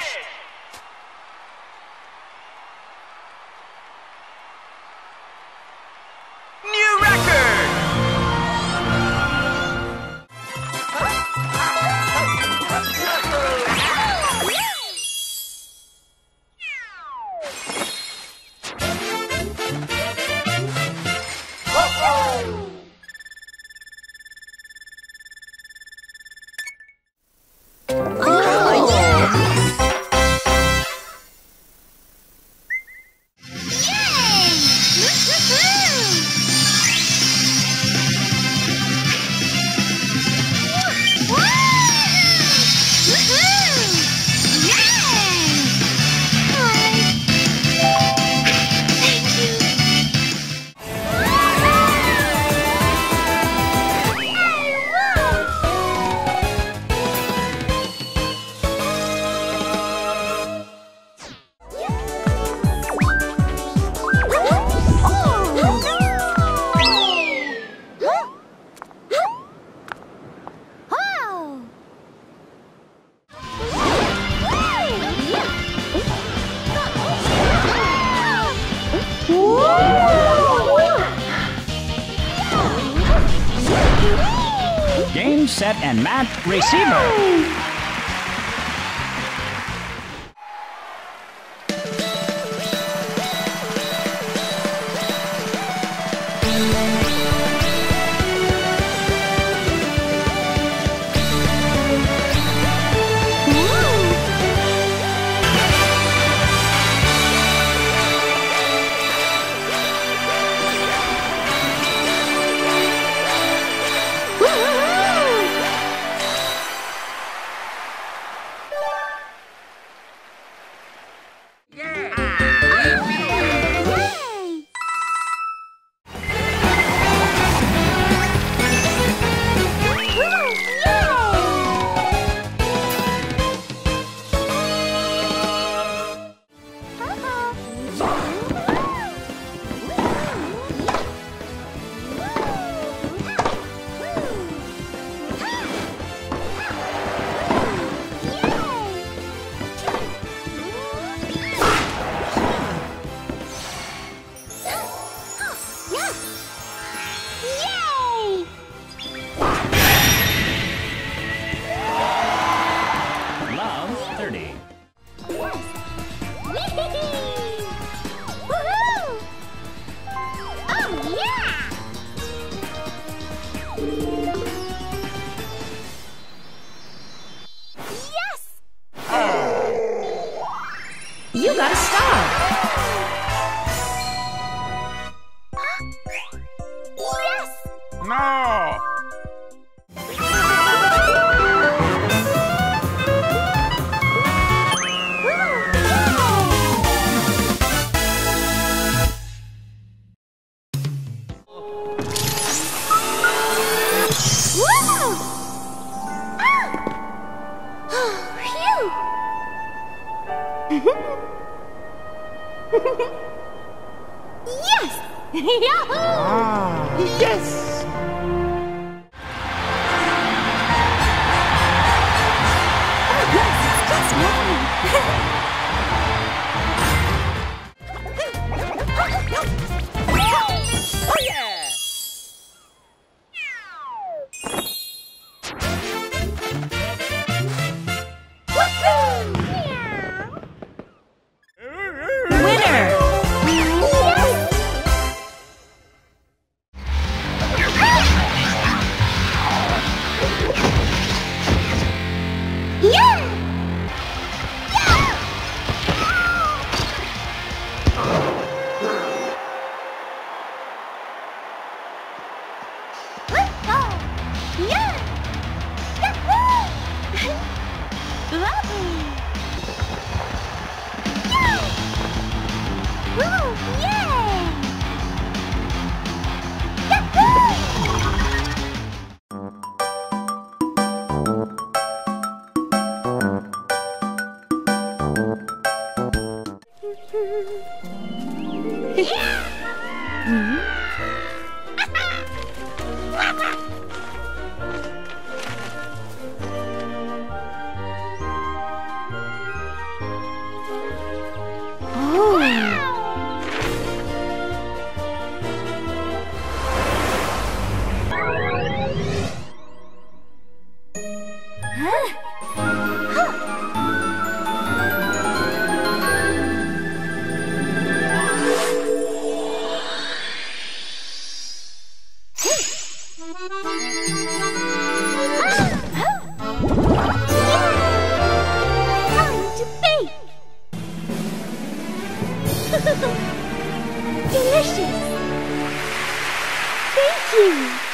finished. New record. Game, set, and match, receiver! You got a star! Yes! No! Yes! Yahoo! Ah. Yes! Delicious! Thank you!